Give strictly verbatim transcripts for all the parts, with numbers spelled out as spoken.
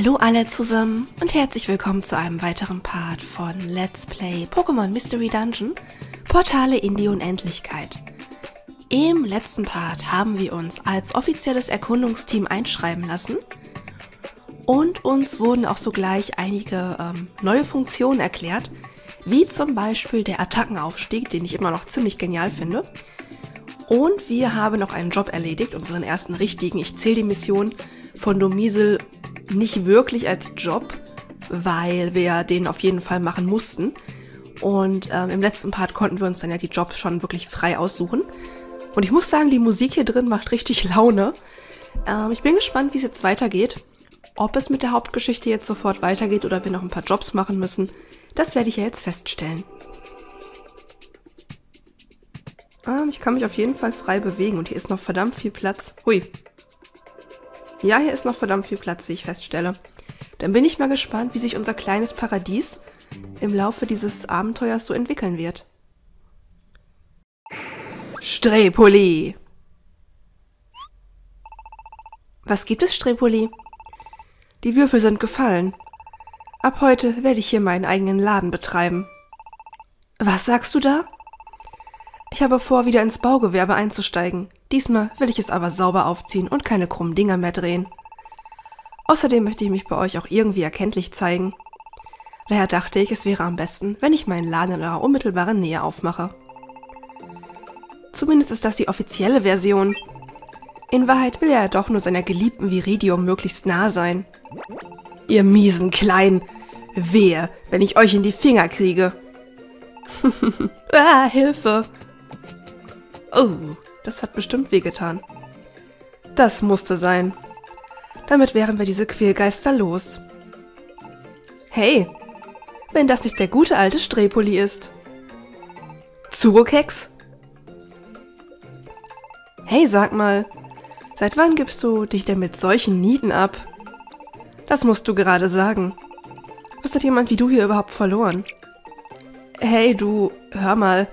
Hallo alle zusammen und herzlich willkommen zu einem weiteren Part von Let's Play Pokémon Mystery Dungeon Portale in die Unendlichkeit. Im letzten Part haben wir uns als offizielles Erkundungsteam einschreiben lassen und uns wurden auch sogleich einige ähm, neue Funktionen erklärt, wie zum Beispiel der Attackenaufstieg, den ich immer noch ziemlich genial finde. Und wir haben noch einen Job erledigt, unseren ersten richtigen. Ich zähle die Mission von Domisel nicht wirklich als Job, weil wir den auf jeden Fall machen mussten. Und ähm, im letzten Part konnten wir uns dann ja die Jobs schon wirklich frei aussuchen. Und ich muss sagen, die Musik hier drin macht richtig Laune. Ähm, ich bin gespannt, wie es jetzt weitergeht. Ob es mit der Hauptgeschichte jetzt sofort weitergeht oder wir noch ein paar Jobs machen müssen, das werde ich ja jetzt feststellen. Ähm, ich kann mich auf jeden Fall frei bewegen und hier ist noch verdammt viel Platz. Hui. Ja, hier ist noch verdammt viel Platz, wie ich feststelle. Dann bin ich mal gespannt, wie sich unser kleines Paradies im Laufe dieses Abenteuers so entwickeln wird. Strepoli! Was gibt es, Strepoli? Die Würfel sind gefallen. Ab heute werde ich hier meinen eigenen Laden betreiben. Was sagst du da? Ich habe vor, wieder ins Baugewerbe einzusteigen. Diesmal will ich es aber sauber aufziehen und keine krummen Dinger mehr drehen. Außerdem möchte ich mich bei euch auch irgendwie erkenntlich zeigen. Daher dachte ich, es wäre am besten, wenn ich meinen Laden in eurer unmittelbaren Nähe aufmache. Zumindest ist das die offizielle Version. In Wahrheit will er ja doch nur seiner geliebten Viridium möglichst nah sein. Ihr miesen Kleinen! Wehe, wenn ich euch in die Finger kriege! Ah, Hilfe! Oh, das hat bestimmt wehgetan. Das musste sein. Damit wären wir diese Quälgeister los. Hey, wenn das nicht der gute alte Strepoli ist. Zurückhex? Hey, sag mal, seit wann gibst du dich denn mit solchen Nieten ab? Das musst du gerade sagen. Was hat jemand wie du hier überhaupt verloren? Hey, du, hör mal.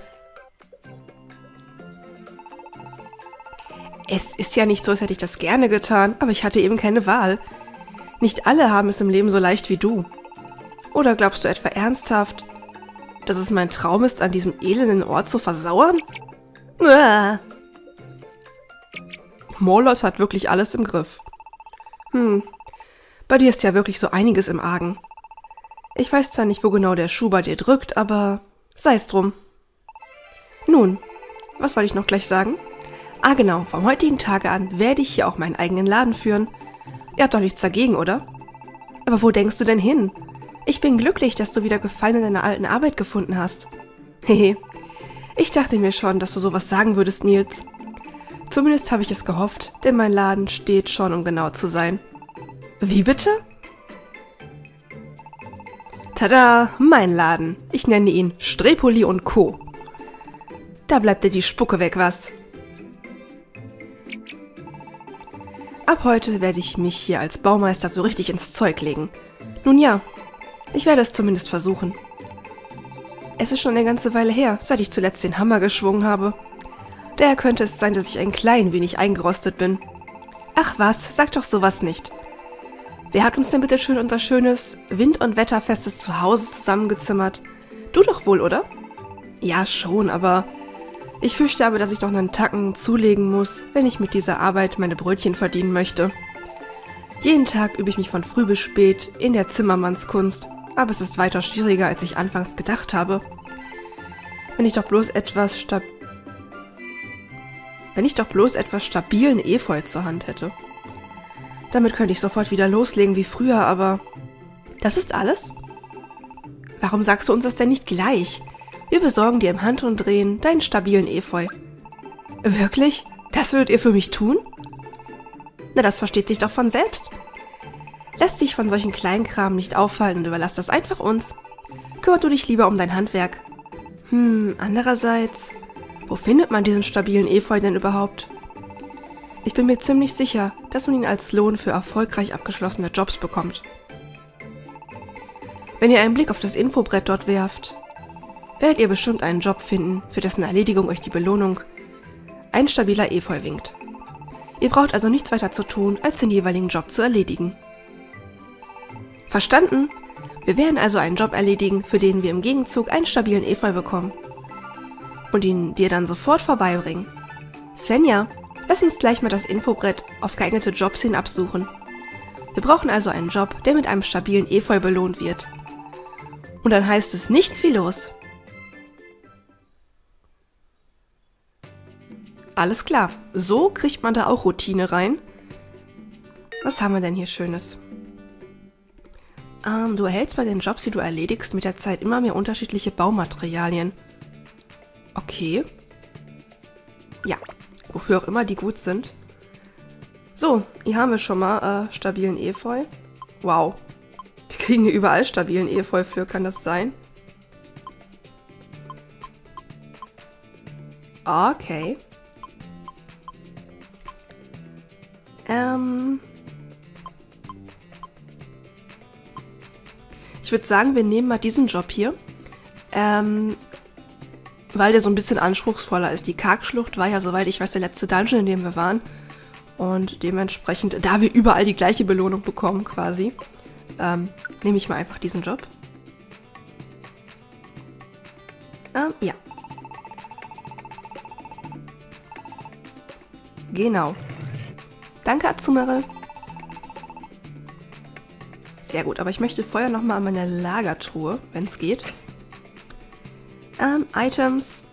Es ist ja nicht so, als hätte ich das gerne getan, aber ich hatte eben keine Wahl. Nicht alle haben es im Leben so leicht wie du. Oder glaubst du etwa ernsthaft, dass es mein Traum ist, an diesem elenden Ort zu versauern? Ah. Morloth hat wirklich alles im Griff. Hm, bei dir ist ja wirklich so einiges im Argen. Ich weiß zwar nicht, wo genau der Schuh bei dir drückt, aber sei es drum. Nun, was wollte ich noch gleich sagen? Ah genau, vom heutigen Tage an werde ich hier auch meinen eigenen Laden führen. Ihr habt doch nichts dagegen, oder? Aber wo denkst du denn hin? Ich bin glücklich, dass du wieder Gefallen an deiner alten Arbeit gefunden hast. Hehe, ich dachte mir schon, dass du sowas sagen würdest, Nils. Zumindest habe ich es gehofft, denn mein Laden steht schon, um genau zu sein. Wie bitte? Tada, mein Laden. Ich nenne ihn Strepoli und Co. Da bleibt dir die Spucke weg, was? Ab heute werde ich mich hier als Baumeister so richtig ins Zeug legen. Nun ja, ich werde es zumindest versuchen. Es ist schon eine ganze Weile her, seit ich zuletzt den Hammer geschwungen habe. Daher könnte es sein, dass ich ein klein wenig eingerostet bin. Ach was, sag doch sowas nicht. Wer hat uns denn bitte schön unser schönes, wind- und wetterfestes Zuhause zusammengezimmert? Du doch wohl, oder? Ja, schon, aber... Ich fürchte aber, dass ich noch einen Tacken zulegen muss, wenn ich mit dieser Arbeit meine Brötchen verdienen möchte. Jeden Tag übe ich mich von früh bis spät in der Zimmermannskunst, aber es ist weiter schwieriger, als ich anfangs gedacht habe. Wenn ich doch bloß etwas stab... Wenn ich doch bloß etwas stabilen Efeu zur Hand hätte. Damit könnte ich sofort wieder loslegen wie früher, aber... Das ist alles? Warum sagst du uns das denn nicht gleich? Wir besorgen dir im Handumdrehen deinen stabilen Efeu. Wirklich? Das würdet ihr für mich tun? Na, das versteht sich doch von selbst. Lass dich von solchen Kleinkram nicht auffallen und überlass das einfach uns. Kümmert du dich lieber um dein Handwerk. Hm, andererseits, wo findet man diesen stabilen Efeu denn überhaupt? Ich bin mir ziemlich sicher, dass man ihn als Lohn für erfolgreich abgeschlossene Jobs bekommt. Wenn ihr einen Blick auf das Infobrett dort werft... werdet ihr bestimmt einen Job finden, für dessen Erledigung euch die Belohnung ein stabiler Efeu winkt. Ihr braucht also nichts weiter zu tun, als den jeweiligen Job zu erledigen. Verstanden? Wir werden also einen Job erledigen, für den wir im Gegenzug einen stabilen Efeu bekommen. Und ihn dir dann sofort vorbeibringen. Svenja, lass uns gleich mal das Infobrett auf geeignete Jobs hin absuchen. Wir brauchen also einen Job, der mit einem stabilen Efeu belohnt wird. Und dann heißt es nichts wie los. Alles klar, so kriegt man da auch Routine rein. Was haben wir denn hier Schönes? Ähm, du erhältst bei den Jobs, die du erledigst, mit der Zeit immer mehr unterschiedliche Baumaterialien. Okay. Ja, wofür auch immer die gut sind. So, hier haben wir schon mal äh, stabilen Efeu. Wow. Wir kriegen hier überall stabilen Efeu für, kann das sein? Okay. Ähm... Ich würde sagen, wir nehmen mal diesen Job hier, ähm, weil der so ein bisschen anspruchsvoller ist. Die Kargschlucht war ja, soweit ich weiß, der letzte Dungeon, in dem wir waren. Und dementsprechend, da wir überall die gleiche Belohnung bekommen quasi, ähm, nehme ich mal einfach diesen Job. Ähm, ja. Genau. Danke, Azumarel. Sehr gut, aber ich möchte vorher nochmal an meine Lagertruhe, wenn es geht. Ähm, Items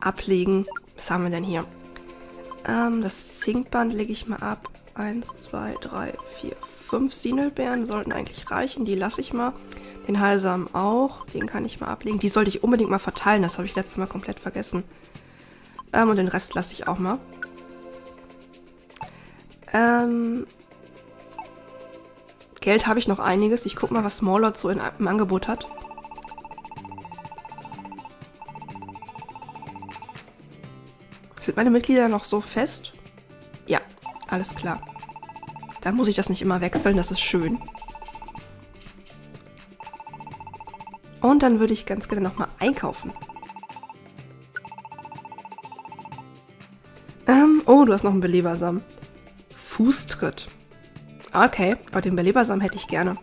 ablegen. Was haben wir denn hier? Ähm, das Zinkband lege ich mal ab. eins, zwei, drei, vier, fünf Sinelbeeren sollten eigentlich reichen. Die lasse ich mal. Den Heilsamen auch. Den kann ich mal ablegen. Die sollte ich unbedingt mal verteilen. Das habe ich letztes Mal komplett vergessen. Ähm, und den Rest lasse ich auch mal. Ähm... Geld habe ich noch einiges. Ich gucke mal, was Morloth so in, im Angebot hat. Sind meine Mitglieder noch so fest? Ja, alles klar. Dann muss ich das nicht immer wechseln, das ist schön. Und dann würde ich ganz gerne nochmal einkaufen. Ähm, oh, du hast noch einen Belebersamen. Fußtritt. Okay, aber den Belebersamen hätte ich gerne.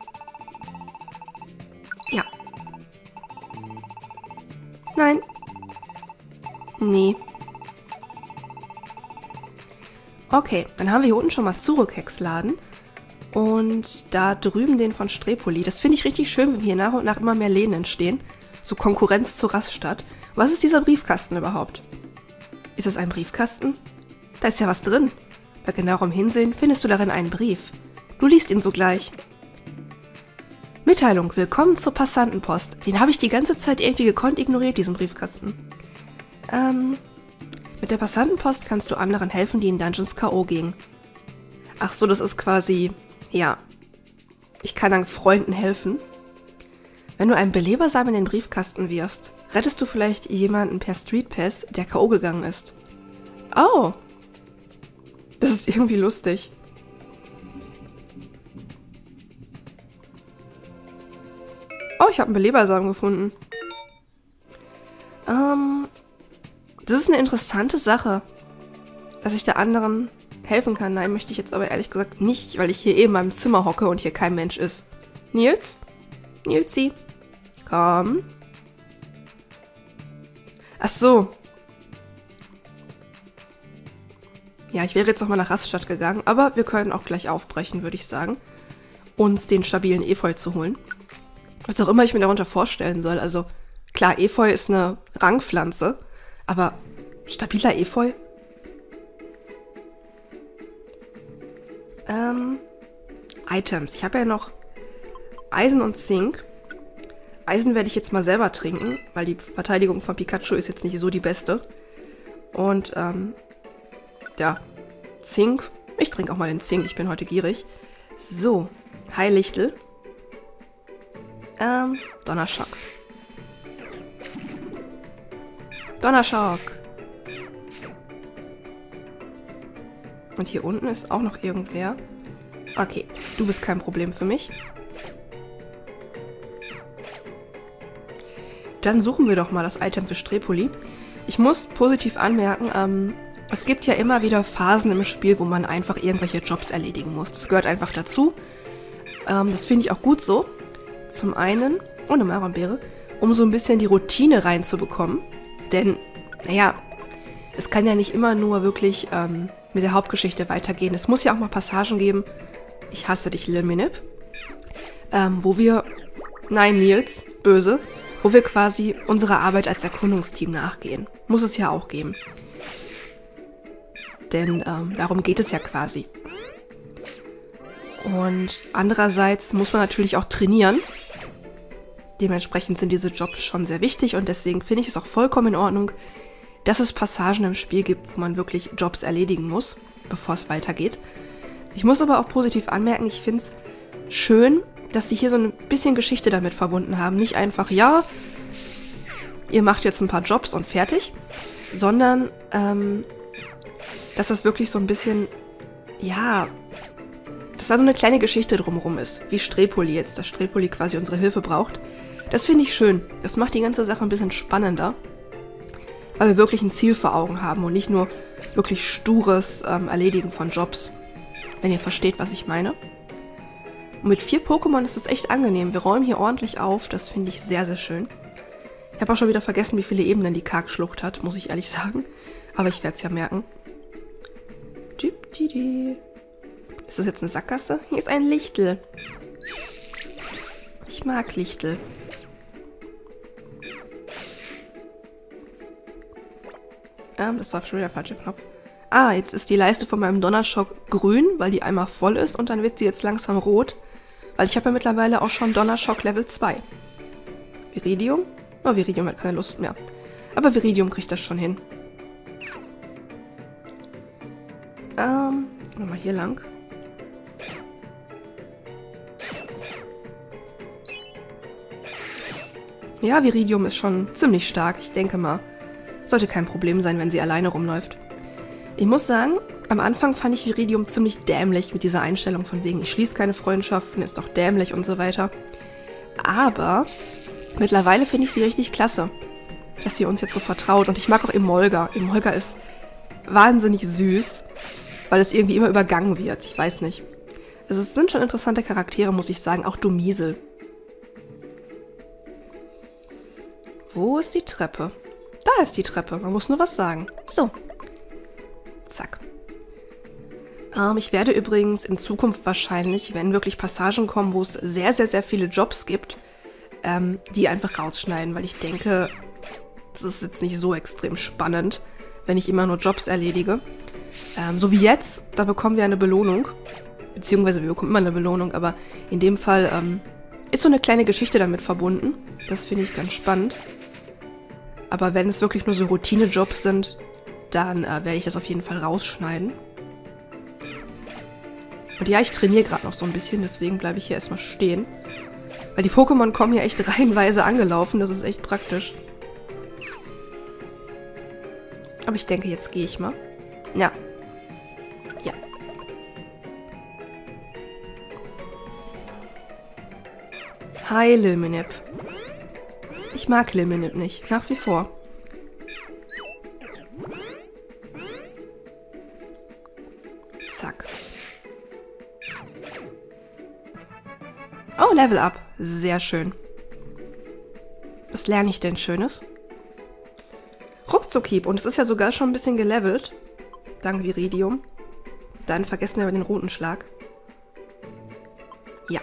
Ja. Nein. Nee. Okay, dann haben wir hier unten schon mal Zurückhex laden. Und da drüben den von Strepoli. Das finde ich richtig schön, wenn hier nach und nach immer mehr Läden entstehen. So Konkurrenz zur Raststadt. Was ist dieser Briefkasten überhaupt? Ist das ein Briefkasten? Da ist ja was drin. Bei genauerem Hinsehen findest du darin einen Brief. Du liest ihn sogleich. Mitteilung, willkommen zur Passantenpost. Den habe ich die ganze Zeit irgendwie gekonnt ignoriert, diesen Briefkasten. Ähm, mit der Passantenpost kannst du anderen helfen, die in Dungeons K O gingen. Ach so, das ist quasi, ja, ich kann dann Freunden helfen. Wenn du einen Belebersamen in den Briefkasten wirfst, rettest du vielleicht jemanden per Street Pass, der K O gegangen ist. Oh, das ist irgendwie lustig. Oh, ich habe einen Belebersamen gefunden. Ähm, das ist eine interessante Sache, dass ich der anderen helfen kann. Nein, möchte ich jetzt aber ehrlich gesagt nicht, weil ich hier eben in meinem Zimmer hocke und hier kein Mensch ist. Nils? Nilsi? Komm. Ach so. Ja, ich wäre jetzt nochmal nach Raststadt gegangen, aber wir können auch gleich aufbrechen, würde ich sagen. Uns den stabilen Efeu zu holen. Was auch immer ich mir darunter vorstellen soll. Also klar, Efeu ist eine Rangpflanze, aber stabiler Efeu? Ähm, Items. Ich habe ja noch Eisen und Zink. Eisen werde ich jetzt mal selber trinken, weil die Verteidigung von Pikachu ist jetzt nicht so die beste. Und ähm, ja, Zink. Ich trinke auch mal den Zink, ich bin heute gierig. So, Heilichtel. Ähm, Donnerschock. Donnerschock. Und hier unten ist auch noch irgendwer. Okay, du bist kein Problem für mich. Dann suchen wir doch mal das Item für Strepoli. Ich muss positiv anmerken, ähm, es gibt ja immer wieder Phasen im Spiel, wo man einfach irgendwelche Jobs erledigen muss. Das gehört einfach dazu. Ähm, das finde ich auch gut so. Zum einen, ohne Maronbeere, um so ein bisschen die Routine reinzubekommen. Denn, naja, es kann ja nicht immer nur wirklich ähm, mit der Hauptgeschichte weitergehen. Es muss ja auch mal Passagen geben. Ich hasse dich, Lilminip. Ähm, wo wir, nein, Nils, böse, wo wir quasi unserer Arbeit als Erkundungsteam nachgehen. Muss es ja auch geben. Denn ähm, darum geht es ja quasi. Und andererseits muss man natürlich auch trainieren. Dementsprechend sind diese Jobs schon sehr wichtig und deswegen finde ich es auch vollkommen in Ordnung, dass es Passagen im Spiel gibt, wo man wirklich Jobs erledigen muss, bevor es weitergeht. Ich muss aber auch positiv anmerken, ich finde es schön, dass sie hier so ein bisschen Geschichte damit verbunden haben. Nicht einfach, ja, ihr macht jetzt ein paar Jobs und fertig, sondern ähm, dass das wirklich so ein bisschen, ja, dass da so eine kleine Geschichte drumherum ist, wie Strepoli jetzt, dass Strepoli quasi unsere Hilfe braucht. Das finde ich schön. Das macht die ganze Sache ein bisschen spannender, weil wir wirklich ein Ziel vor Augen haben und nicht nur wirklich stures ähm, Erledigen von Jobs, wenn ihr versteht, was ich meine. Und mit vier Pokémon ist das echt angenehm. Wir räumen hier ordentlich auf, das finde ich sehr, sehr schön. Ich habe auch schon wieder vergessen, wie viele Ebenen die Kargschlucht hat, muss ich ehrlich sagen. Aber ich werde es ja merken. Ist das jetzt eine Sackgasse? Hier ist ein Lichtel. Ich mag Lichtel. Ah, das war schon wieder der falsche Knopf. Ah, jetzt ist die Leiste von meinem Donnerschock grün, weil die einmal voll ist und dann wird sie jetzt langsam rot. Weil ich habe ja mittlerweile auch schon Donnerschock Level zwei. Viridium? Oh, Viridium hat keine Lust mehr. Aber Viridium kriegt das schon hin. Ähm, nochmal hier lang. Ja, Viridium ist schon ziemlich stark, ich denke mal. Sollte kein Problem sein, wenn sie alleine rumläuft. Ich muss sagen, am Anfang fand ich Viridium ziemlich dämlich mit dieser Einstellung von wegen, ich schließe keine Freundschaften, ist doch dämlich und so weiter. Aber mittlerweile finde ich sie richtig klasse, dass sie uns jetzt so vertraut. Und ich mag auch Emolga. Emolga ist wahnsinnig süß, weil es irgendwie immer übergangen wird. Ich weiß nicht. Also es sind schon interessante Charaktere, muss ich sagen. Auch Domisel. Wo ist die Treppe? Da ist die Treppe, man muss nur was sagen. So. Zack. Ähm, ich werde übrigens in Zukunft wahrscheinlich, wenn wirklich Passagen kommen, wo es sehr, sehr, sehr viele Jobs gibt, ähm, die einfach rausschneiden, weil ich denke, das ist jetzt nicht so extrem spannend, wenn ich immer nur Jobs erledige. Ähm, so wie jetzt, da bekommen wir eine Belohnung, beziehungsweise wir bekommen immer eine Belohnung, aber in dem Fall ähm, ist so eine kleine Geschichte damit verbunden. Das finde ich ganz spannend. Aber wenn es wirklich nur so Routine-Jobs sind, dann äh, werde ich das auf jeden Fall rausschneiden. Und ja, ich trainiere gerade noch so ein bisschen, deswegen bleibe ich hier erstmal stehen. Weil die Pokémon kommen hier echt reihenweise angelaufen, das ist echt praktisch. Aber ich denke, jetzt gehe ich mal. Ja. Ja. Hi, Lilminip. Ich mag Lilminip nicht, nach wie vor. Zack. Oh, Level Up. Sehr schön. Was lerne ich denn Schönes? Ruckzuckhieb. Und es ist ja sogar schon ein bisschen gelevelt. Dank Viridium. Dann vergessen wir aber den Rutenschlag. Ja.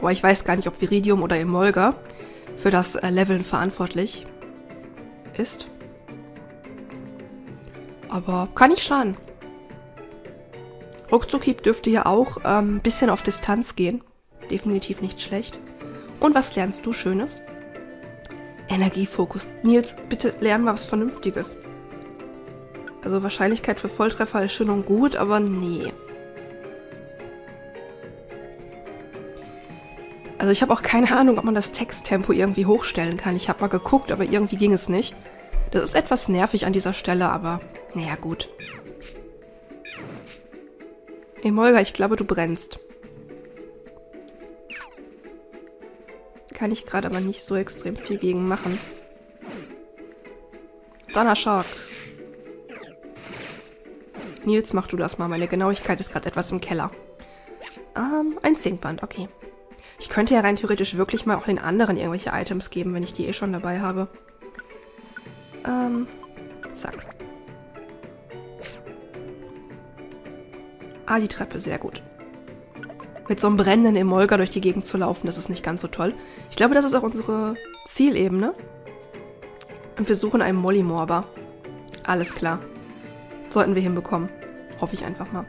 Boah, ich weiß gar nicht, ob Viridium oder Emolga für das Leveln verantwortlich ist. Aber kann nicht schaden. Ruckzuckhieb dürfte ja auch ähm, ein bisschen auf Distanz gehen. Definitiv nicht schlecht. Und was lernst du Schönes? Energiefokus. Nils, bitte lern mal was Vernünftiges. Also Wahrscheinlichkeit für Volltreffer ist schön und gut, aber nee. Also ich habe auch keine Ahnung, ob man das Texttempo irgendwie hochstellen kann. Ich habe mal geguckt, aber irgendwie ging es nicht. Das ist etwas nervig an dieser Stelle, aber naja, gut. Emolga, ich glaube, du brennst. Kann ich gerade aber nicht so extrem viel gegen machen. Donnerschock. Nils, mach du das mal. Meine Genauigkeit ist gerade etwas im Keller. Ähm, ein Zinkband, okay. Ich könnte ja rein theoretisch wirklich mal auch den anderen irgendwelche Items geben, wenn ich die eh schon dabei habe. Ähm, zack. Ah, die Treppe, sehr gut. Mit so einem brennenden Emolga durch die Gegend zu laufen, das ist nicht ganz so toll. Ich glaube, das ist auch unsere Zielebene. Und wir suchen einen Mollimorba. Alles klar. Sollten wir hinbekommen. Hoffe ich einfach mal.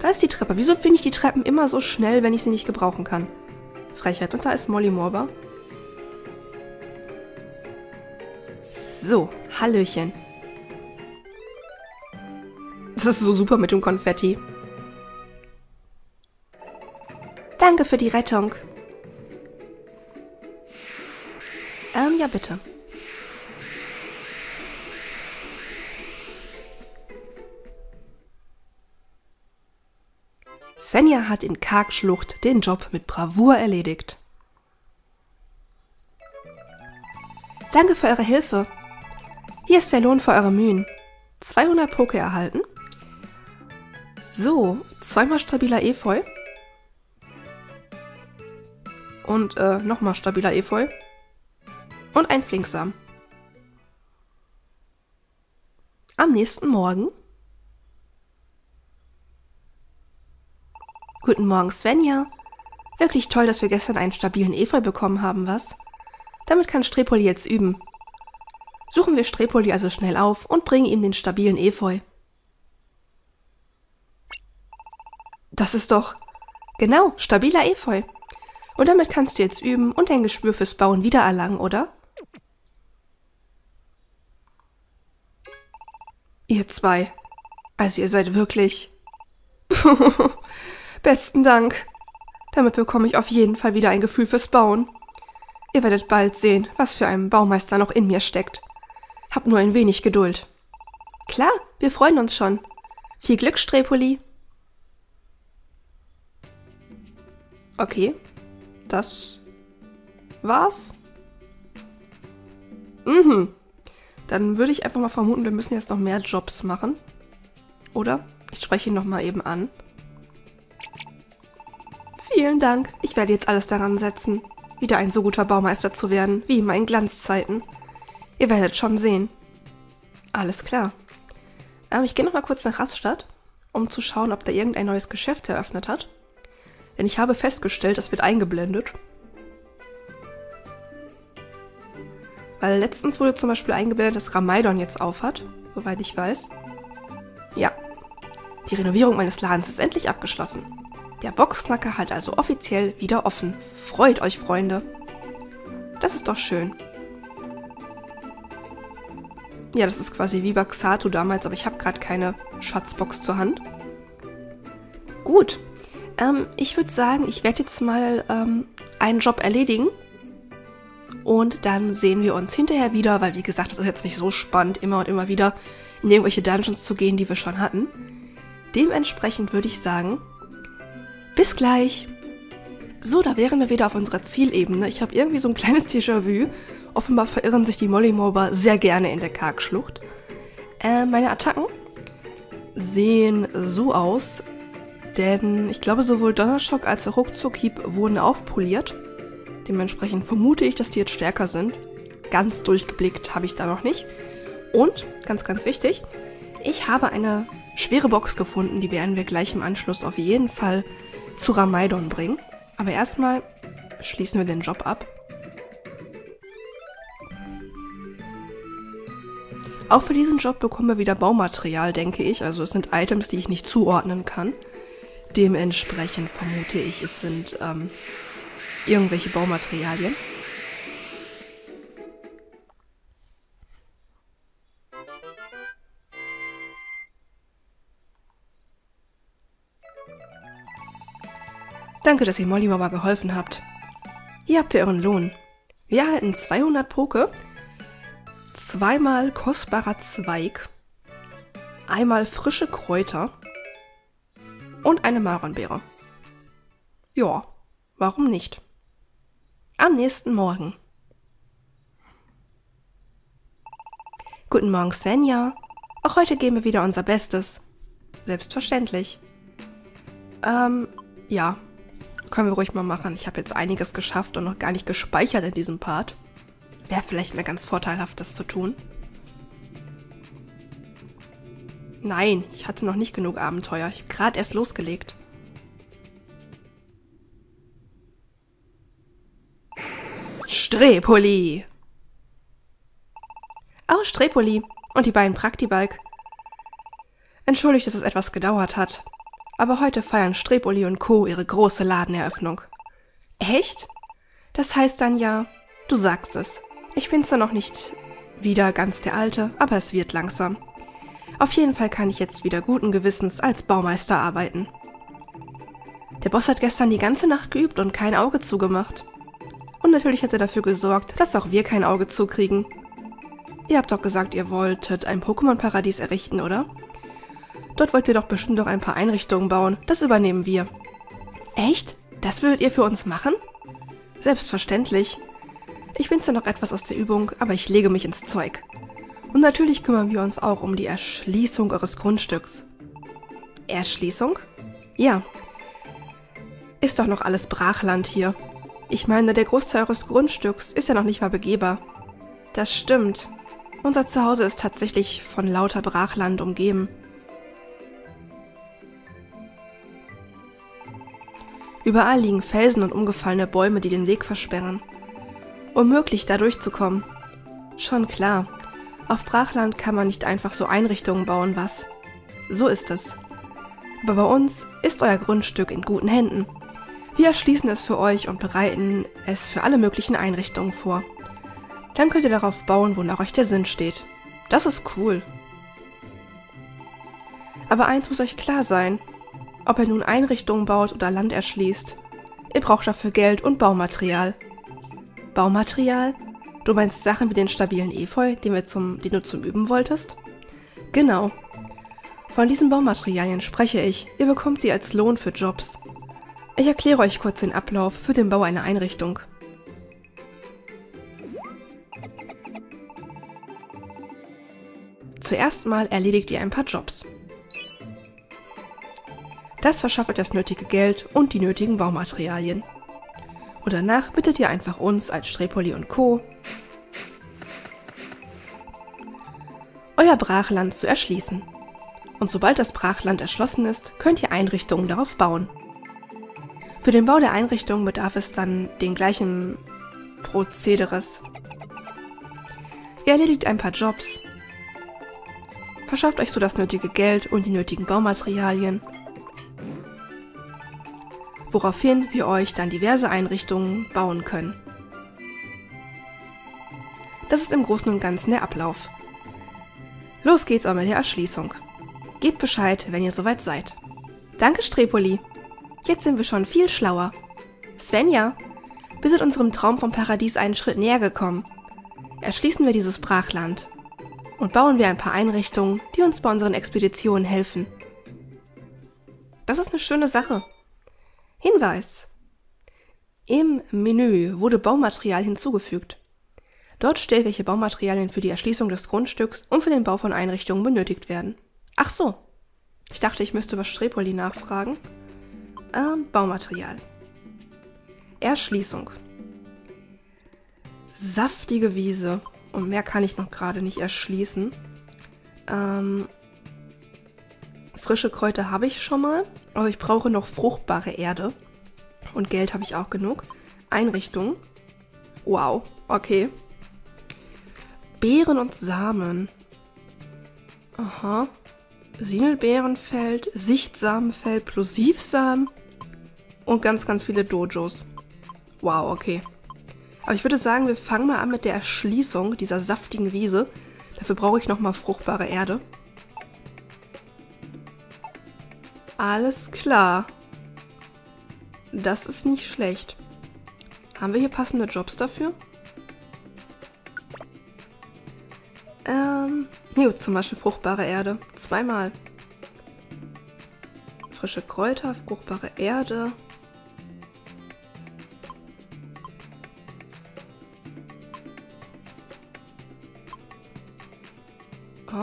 Da ist die Treppe. Wieso finde ich die Treppen immer so schnell, wenn ich sie nicht gebrauchen kann? Frechheit. Und da ist Mollimorba. So, Hallöchen. Das ist so super mit dem Konfetti. Danke für die Rettung. Ähm, ja bitte. Svenja hat in Kargschlucht den Job mit Bravour erledigt. Danke für eure Hilfe. Hier ist der Lohn für eure Mühen. zweihundert Poké erhalten. So, zweimal stabiler Efeu. Und äh, nochmal stabiler Efeu. Und ein Flinksamen. Am nächsten Morgen. Guten Morgen, Svenja. Wirklich toll, dass wir gestern einen stabilen Efeu bekommen haben, was? Damit kann Strepoli jetzt üben. Suchen wir Strepoli also schnell auf und bringen ihm den stabilen Efeu. Das ist doch... Genau, stabiler Efeu. Und damit kannst du jetzt üben und dein Gespür fürs Bauen wiedererlangen, oder? Ihr zwei. Also ihr seid wirklich... Besten Dank. Damit bekomme ich auf jeden Fall wieder ein Gefühl fürs Bauen. Ihr werdet bald sehen, was für einen Baumeister noch in mir steckt. Habt nur ein wenig Geduld. Klar, wir freuen uns schon. Viel Glück, Strepoli. Okay, das war's. Mhm. Dann würde ich einfach mal vermuten, wir müssen jetzt noch mehr Jobs machen. Oder? Ich spreche ihn nochmal eben an. Vielen Dank. Ich werde jetzt alles daran setzen, wieder ein so guter Baumeister zu werden, wie in meinen Glanzzeiten. Ihr werdet schon sehen. Alles klar. Ähm, ich gehe nochmal kurz nach Raststadt, um zu schauen, ob da irgendein neues Geschäft eröffnet hat. Denn ich habe festgestellt, das wird eingeblendet. Weil letztens wurde zum Beispiel eingeblendet, dass Rameidon jetzt auf hat, soweit ich weiß. Ja. Die Renovierung meines Ladens ist endlich abgeschlossen. Der Boxknacker hat also offiziell wieder offen. Freut euch, Freunde. Das ist doch schön. Ja, das ist quasi wie bei Xatu damals, aber ich habe gerade keine Schatzbox zur Hand. Gut. Ähm, ich würde sagen, ich werde jetzt mal ähm, einen Job erledigen. Und dann sehen wir uns hinterher wieder, weil wie gesagt, das ist jetzt nicht so spannend, immer und immer wieder in irgendwelche Dungeons zu gehen, die wir schon hatten. Dementsprechend würde ich sagen... Bis gleich! So, da wären wir wieder auf unserer Zielebene. Ich habe irgendwie so ein kleines Déjà-vu. Offenbar verirren sich die Mollimorba sehr gerne in der Kargschlucht. Äh, meine Attacken sehen so aus, denn ich glaube, sowohl Donnerschock als auch Ruckzuckhieb wurden aufpoliert. Dementsprechend vermute ich, dass die jetzt stärker sind. Ganz durchgeblickt habe ich da noch nicht. Und, ganz, ganz wichtig, ich habe eine schwere Box gefunden, die werden wir gleich im Anschluss auf jeden Fall zu Rameidon bringen. Aber erstmal schließen wir den Job ab. Auch für diesen Job bekommen wir wieder Baumaterial, denke ich. Also es sind Items, die ich nicht zuordnen kann. Dementsprechend vermute ich, es sind ähm, irgendwelche Baumaterialien. Danke, dass ihr Mollimorba geholfen habt. Hier habt ihr euren Lohn. Wir erhalten zweihundert Poké, zweimal kostbarer Zweig, einmal frische Kräuter und eine Maronbeere. Ja, warum nicht? Am nächsten Morgen. Guten Morgen, Svenja. Auch heute geben wir wieder unser Bestes. Selbstverständlich. Ähm, ja. Können wir ruhig mal machen. Ich habe jetzt einiges geschafft und noch gar nicht gespeichert in diesem Part. Wäre vielleicht mal ganz vorteilhaft, das zu tun. Nein, ich hatte noch nicht genug Abenteuer. Ich habe gerade erst losgelegt. Strepoli! Oh, Strepoli! Und die beiden Praktibalk. Entschuldigt, dass es etwas gedauert hat. Aber heute feiern Strepoli und Co. ihre große Ladeneröffnung. Echt? Das heißt dann ja, du sagst es. Ich bin zwar noch nicht wieder ganz der Alte, aber es wird langsam. Auf jeden Fall kann ich jetzt wieder guten Gewissens als Baumeister arbeiten. Der Boss hat gestern die ganze Nacht geübt und kein Auge zugemacht. Und natürlich hat er dafür gesorgt, dass auch wir kein Auge zukriegen. Ihr habt doch gesagt, ihr wolltet ein Pokémon-Paradies errichten, oder? Dort wollt ihr doch bestimmt noch ein paar Einrichtungen bauen. Das übernehmen wir. Echt? Das würdet ihr für uns machen? Selbstverständlich. Ich bin zwar noch etwas aus der Übung, aber ich lege mich ins Zeug. Und natürlich kümmern wir uns auch um die Erschließung eures Grundstücks. Erschließung? Ja. Ist doch noch alles Brachland hier. Ich meine, der Großteil eures Grundstücks ist ja noch nicht mal begehbar. Das stimmt. Unser Zuhause ist tatsächlich von lauter Brachland umgeben. Überall liegen Felsen und umgefallene Bäume, die den Weg versperren. Unmöglich, da durchzukommen. Schon klar, auf Brachland kann man nicht einfach so Einrichtungen bauen, was? So ist es. Aber bei uns ist euer Grundstück in guten Händen. Wir erschließen es für euch und bereiten es für alle möglichen Einrichtungen vor. Dann könnt ihr darauf bauen, wonach euch der Sinn steht. Das ist cool. Aber eins muss euch klar sein. Ob ihr nun Einrichtungen baut oder Land erschließt. Ihr braucht dafür Geld und Baumaterial. Baumaterial? Du meinst Sachen wie den stabilen Efeu, den, wir zum, den du zum Üben wolltest? Genau. Von diesen Baumaterialien spreche ich. Ihr bekommt sie als Lohn für Jobs. Ich erkläre euch kurz den Ablauf für den Bau einer Einrichtung. Zuerst mal erledigt ihr ein paar Jobs. Das verschafft euch das nötige Geld und die nötigen Baumaterialien. Und danach bittet ihr einfach uns als Strepoli und Co. euer Brachland zu erschließen. Und sobald das Brachland erschlossen ist, könnt ihr Einrichtungen darauf bauen. Für den Bau der Einrichtung bedarf es dann den gleichen Prozederes. Ihr erledigt ein paar Jobs, verschafft euch so das nötige Geld und die nötigen Baumaterialien, woraufhin wir euch dann diverse Einrichtungen bauen können. Das ist im Großen und Ganzen der Ablauf. Los geht's auch mit der Erschließung. Gebt Bescheid, wenn ihr soweit seid. Danke, Strepoli. Jetzt sind wir schon viel schlauer. Svenja, wir sind unserem Traum vom Paradies einen Schritt näher gekommen. Erschließen wir dieses Brachland und bauen wir ein paar Einrichtungen, die uns bei unseren Expeditionen helfen. Das ist eine schöne Sache. Hinweis: Im Menü wurde Baumaterial hinzugefügt. Dort steht, welche Baumaterialien für die Erschließung des Grundstücks und für den Bau von Einrichtungen benötigt werden. Ach so, ich dachte, ich müsste über Strepoli nachfragen. Ähm, Baumaterial. Erschließung. Saftige Wiese. Und mehr kann ich noch gerade nicht erschließen. Ähm, frische Kräuter habe ich schon mal. Aber ich brauche noch fruchtbare Erde. Und Geld habe ich auch genug. Einrichtung. Wow, okay. Beeren und Samen. Aha. Sinelbeerenfeld, Sichtsamenfeld, Plosivsamen. Und ganz, ganz viele Dojos. Wow, okay. Aber ich würde sagen, wir fangen mal an mit der Erschließung dieser saftigen Wiese. Dafür brauche ich nochmal fruchtbare Erde. Alles klar. Das ist nicht schlecht. Haben wir hier passende Jobs dafür? Ähm, hier zum Beispiel fruchtbare Erde. Zweimal. Frische Kräuter, fruchtbare Erde.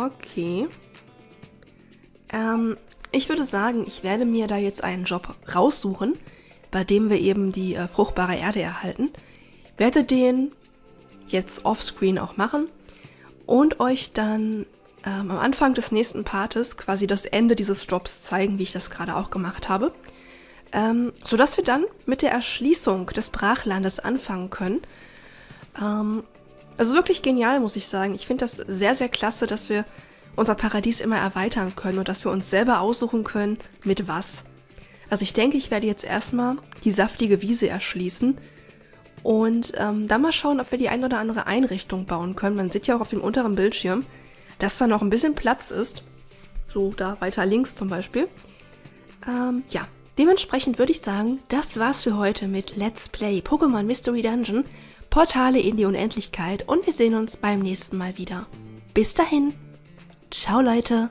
Okay. Ähm, ich würde sagen, ich werde mir da jetzt einen Job raussuchen, bei dem wir eben die äh, fruchtbare Erde erhalten. Werde den jetzt offscreen auch machen und euch dann ähm, am Anfang des nächsten Partes quasi das Ende dieses Jobs zeigen, wie ich das gerade auch gemacht habe. Ähm, sodass wir dann mit der Erschließung des Brachlandes anfangen können. Ähm, also wirklich genial, muss ich sagen. Ich finde das sehr, sehr klasse, dass wir unser Paradies immer erweitern können und dass wir uns selber aussuchen können, mit was. Also ich denke, ich werde jetzt erstmal die saftige Wiese erschließen und ähm, dann mal schauen, ob wir die ein oder andere Einrichtung bauen können. Man sieht ja auch auf dem unteren Bildschirm, dass da noch ein bisschen Platz ist. So, da weiter links zum Beispiel. Ähm, ja. Dementsprechend würde ich sagen, das war's für heute mit Let's Play Pokémon Mystery Dungeon, Portale in die Unendlichkeit, und wir sehen uns beim nächsten Mal wieder. Bis dahin, ciao Leute!